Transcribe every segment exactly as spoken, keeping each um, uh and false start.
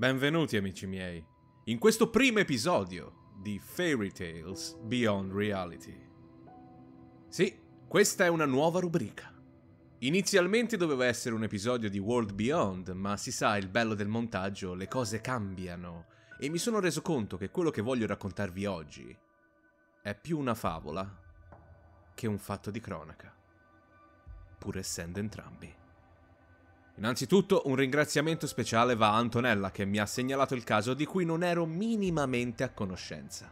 Benvenuti amici miei, in questo primo episodio di Fairytales Beyond Reality. Sì, questa è una nuova rubrica. Inizialmente doveva essere un episodio di World Beyond, ma si sa, il bello del montaggio, le cose cambiano, e mi sono reso conto che quello che voglio raccontarvi oggi è più una favola che un fatto di cronaca, pur essendo entrambi. Innanzitutto un ringraziamento speciale va a Antonella che mi ha segnalato il caso di cui non ero minimamente a conoscenza.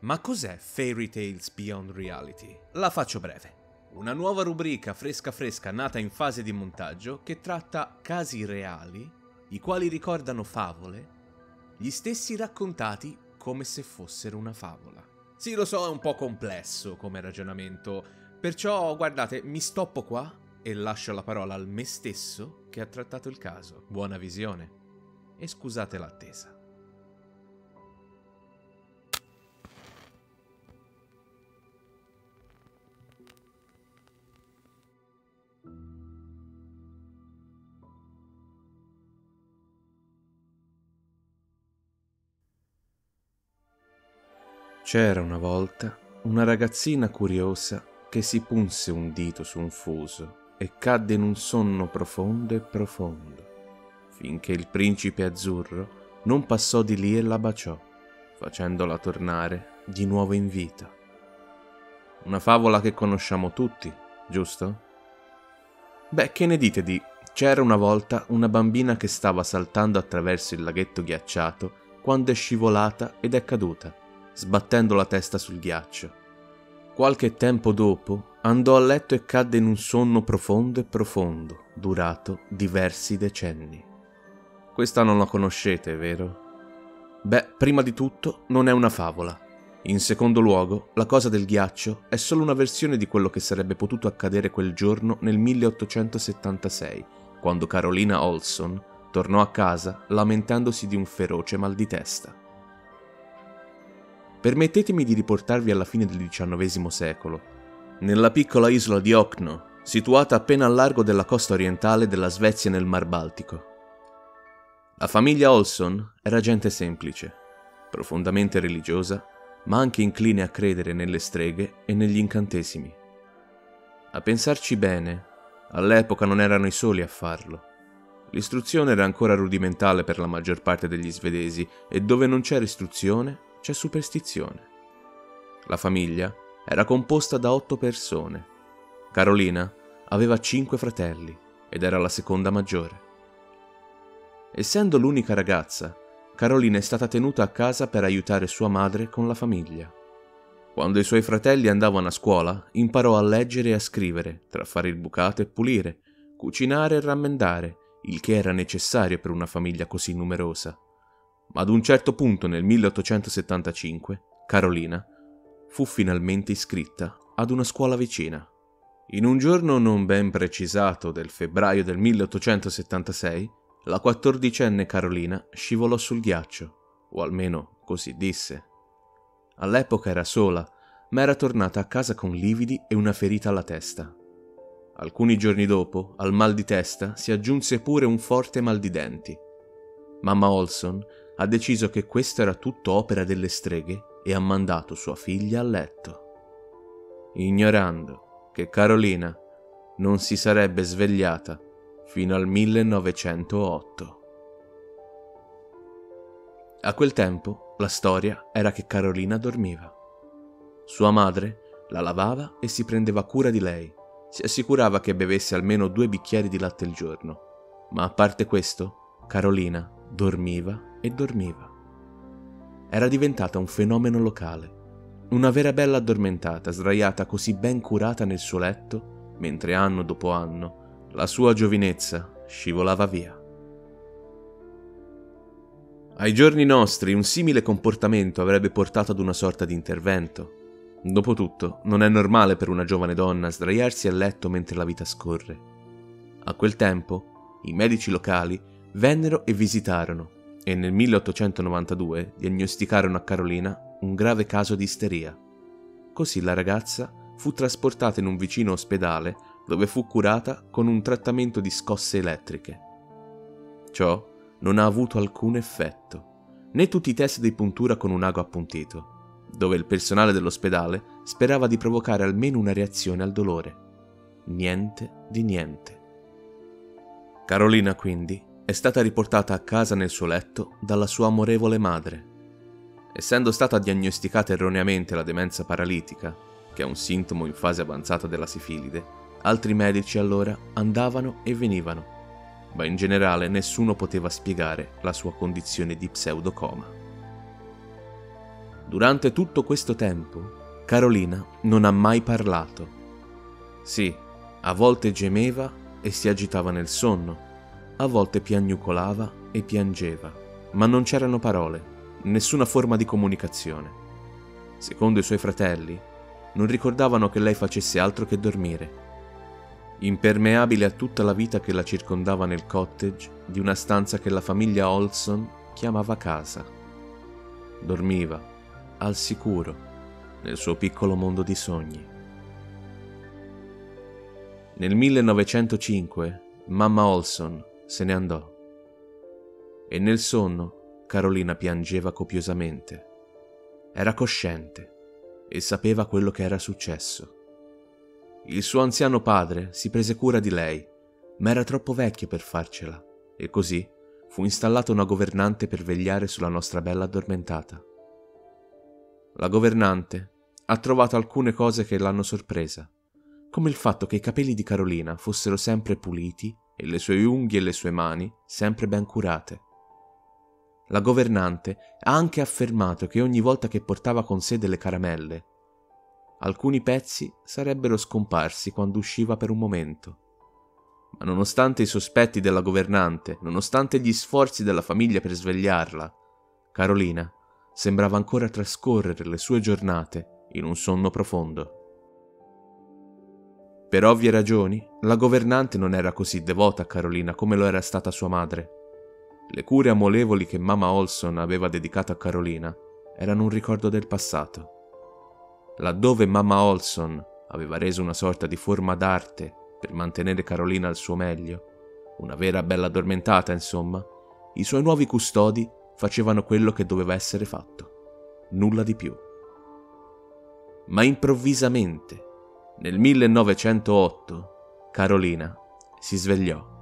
Ma cos'è Fairytales Beyond Reality? La faccio breve. Una nuova rubrica fresca fresca nata in fase di montaggio che tratta casi reali, i quali ricordano favole, gli stessi raccontati come se fossero una favola. Sì, lo so, è un po' complesso come ragionamento, perciò guardate, mi stoppo qua e lascio la parola al me stesso che ha trattato il caso. Buona visione e scusate l'attesa. C'era una volta una ragazzina curiosa che si punse un dito su un fuso e cadde in un sonno profondo e profondo, finché il principe azzurro non passò di lì e la baciò, facendola tornare di nuovo in vita. Una favola che conosciamo tutti, giusto? Beh, che ne dite di «C'era una volta una bambina che stava saltando attraverso il laghetto ghiacciato quando è scivolata ed è caduta», sbattendo la testa sul ghiaccio. Qualche tempo dopo andò a letto e cadde in un sonno profondo e profondo, durato diversi decenni. Questa non la conoscete, vero? Beh, prima di tutto non è una favola. In secondo luogo, la cosa del ghiaccio è solo una versione di quello che sarebbe potuto accadere quel giorno nel milleottocentosettantasei, quando Karolina Olsson tornò a casa lamentandosi di un feroce mal di testa. Permettetemi di riportarvi alla fine del diciannovesimo secolo, nella piccola isola di Okno, situata appena al largo della costa orientale della Svezia nel Mar Baltico. La famiglia Olsson era gente semplice, profondamente religiosa, ma anche incline a credere nelle streghe e negli incantesimi. A pensarci bene, all'epoca non erano i soli a farlo. L'istruzione era ancora rudimentale per la maggior parte degli svedesi e dove non c'era istruzione, c'è superstizione. La famiglia era composta da otto persone. Karolina aveva cinque fratelli ed era la seconda maggiore. Essendo l'unica ragazza, Karolina è stata tenuta a casa per aiutare sua madre con la famiglia. Quando i suoi fratelli andavano a scuola, imparò a leggere e a scrivere, tra fare il bucato e pulire, cucinare e rammendare, il che era necessario per una famiglia così numerosa. Ma ad un certo punto nel milleottocentosettantacinque, Karolina fu finalmente iscritta ad una scuola vicina. In un giorno non ben precisato del febbraio del milleottocentosettantasei, la quattordicenne Karolina scivolò sul ghiaccio, o almeno così disse. All'epoca era sola, ma era tornata a casa con lividi e una ferita alla testa. Alcuni giorni dopo, al mal di testa si aggiunse pure un forte mal di denti. Mamma Olsson ha deciso che questo era tutto opera delle streghe e ha mandato sua figlia a letto, ignorando che Karolina non si sarebbe svegliata fino al millenovecentootto. A quel tempo la storia era che Karolina dormiva. Sua madre la lavava e si prendeva cura di lei, si assicurava che bevesse almeno due bicchieri di latte al giorno, ma a parte questo, Karolina dormiva e dormiva. Era diventata un fenomeno locale, una vera bella addormentata, sdraiata così ben curata nel suo letto, mentre anno dopo anno la sua giovinezza scivolava via. Ai giorni nostri un simile comportamento avrebbe portato ad una sorta di intervento. Dopotutto, non è normale per una giovane donna sdraiarsi a letto mentre la vita scorre. A quel tempo, i medici locali vennero e visitarono e nel milleottocentonovantadue diagnosticarono a Karolina un grave caso di isteria. Così la ragazza fu trasportata in un vicino ospedale dove fu curata con un trattamento di scosse elettriche. Ciò non ha avuto alcun effetto, né tutti i test di puntura con un ago appuntito, dove il personale dell'ospedale sperava di provocare almeno una reazione al dolore. Niente di niente. Karolina, quindi, è stata riportata a casa nel suo letto dalla sua amorevole madre. Essendo stata diagnosticata erroneamente la demenza paralitica, che è un sintomo in fase avanzata della sifilide, altri medici allora andavano e venivano, ma in generale nessuno poteva spiegare la sua condizione di pseudocoma. Durante tutto questo tempo, Karolina non ha mai parlato. Sì, a volte gemeva e si agitava nel sonno, a volte piagnucolava e piangeva, ma non c'erano parole, nessuna forma di comunicazione. Secondo i suoi fratelli, non ricordavano che lei facesse altro che dormire. Impermeabile a tutta la vita che la circondava nel cottage di una stanza che la famiglia Olsson chiamava casa. Dormiva al sicuro, nel suo piccolo mondo di sogni. Nel millenovecentocinque mamma Olsson se ne andò e nel sonno Karolina piangeva copiosamente. Era cosciente e sapeva quello che era successo. Il suo anziano padre si prese cura di lei, ma era troppo vecchio per farcela e così fu installata una governante per vegliare sulla nostra bella addormentata. La governante ha trovato alcune cose che l'hanno sorpresa, come il fatto che i capelli di Karolina fossero sempre puliti e le sue unghie e le sue mani sempre ben curate. La governante ha anche affermato che ogni volta che portava con sé delle caramelle, alcuni pezzi sarebbero scomparsi quando usciva per un momento. Ma nonostante i sospetti della governante, nonostante gli sforzi della famiglia per svegliarla, Karolina sembrava ancora trascorrere le sue giornate in un sonno profondo. Per ovvie ragioni, la governante non era così devota a Karolina come lo era stata sua madre. Le cure amorevoli che mamma Olsson aveva dedicato a Karolina erano un ricordo del passato. Laddove mamma Olsson aveva reso una sorta di forma d'arte per mantenere Karolina al suo meglio, una vera bella addormentata insomma, i suoi nuovi custodi facevano quello che doveva essere fatto, nulla di più. Ma improvvisamente, nel millenovecentootto, Karolina si svegliò.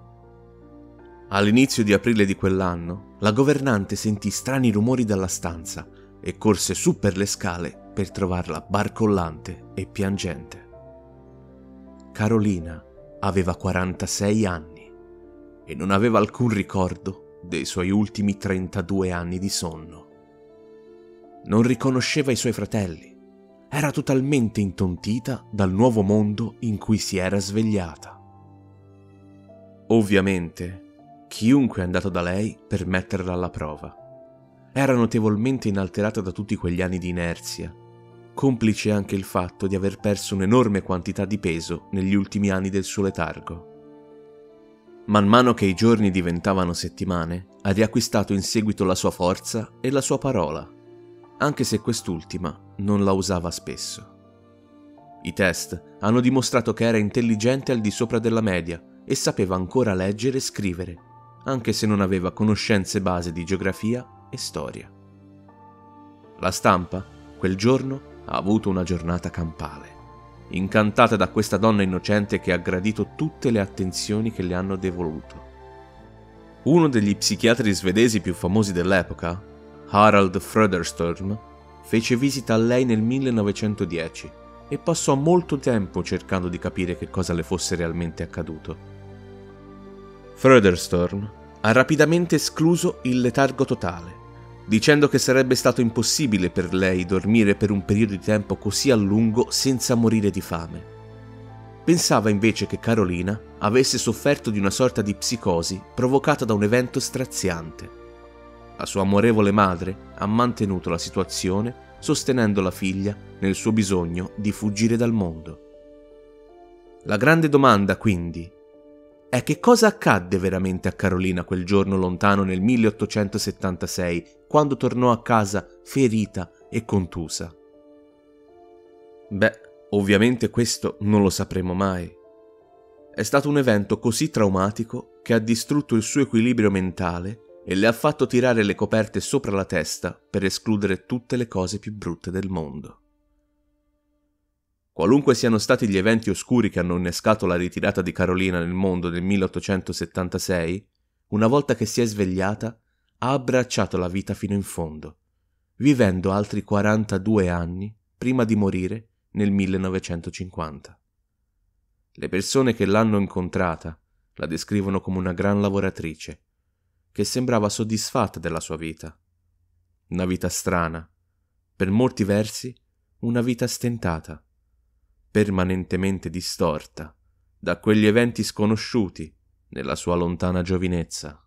All'inizio di aprile di quell'anno, la governante sentì strani rumori dalla stanza e corse su per le scale per trovarla barcollante e piangente. Karolina aveva quarantasei anni e non aveva alcun ricordo dei suoi ultimi trentadue anni di sonno. Non riconosceva i suoi fratelli, era totalmente intontita dal nuovo mondo in cui si era svegliata. Ovviamente, chiunque è andato da lei per metterla alla prova. Era notevolmente inalterata da tutti quegli anni di inerzia, complice anche il fatto di aver perso un'enorme quantità di peso negli ultimi anni del suo letargo. Man mano che i giorni diventavano settimane, ha riacquistato in seguito la sua forza e la sua parola, anche se quest'ultima non la usava spesso. I test hanno dimostrato che era intelligente al di sopra della media e sapeva ancora leggere e scrivere, anche se non aveva conoscenze base di geografia e storia. La stampa, quel giorno, ha avuto una giornata campale, incantata da questa donna innocente che ha gradito tutte le attenzioni che le hanno devoluto. Uno degli psichiatri svedesi più famosi dell'epoca, Harald Fröderström, fece visita a lei nel millenovecentodieci e passò molto tempo cercando di capire che cosa le fosse realmente accaduto. Fröderström ha rapidamente escluso il letargo totale, dicendo che sarebbe stato impossibile per lei dormire per un periodo di tempo così a lungo senza morire di fame. Pensava invece che Karolina avesse sofferto di una sorta di psicosi provocata da un evento straziante. La sua amorevole madre ha mantenuto la situazione sostenendo la figlia nel suo bisogno di fuggire dal mondo. La grande domanda, quindi, è che cosa accadde veramente a Karolina quel giorno lontano nel milleottocentosettantasei, quando tornò a casa ferita e contusa? Beh, ovviamente questo non lo sapremo mai. È stato un evento così traumatico che ha distrutto il suo equilibrio mentale e le ha fatto tirare le coperte sopra la testa per escludere tutte le cose più brutte del mondo. Qualunque siano stati gli eventi oscuri che hanno innescato la ritirata di Karolina nel mondo nel milleottocentosettantasei, una volta che si è svegliata, ha abbracciato la vita fino in fondo, vivendo altri quarantadue anni prima di morire nel millenovecentocinquanta. Le persone che l'hanno incontrata la descrivono come una gran lavoratrice, che sembrava soddisfatta della sua vita. Una vita strana, per molti versi una vita stentata, permanentemente distorta da quegli eventi sconosciuti nella sua lontana giovinezza.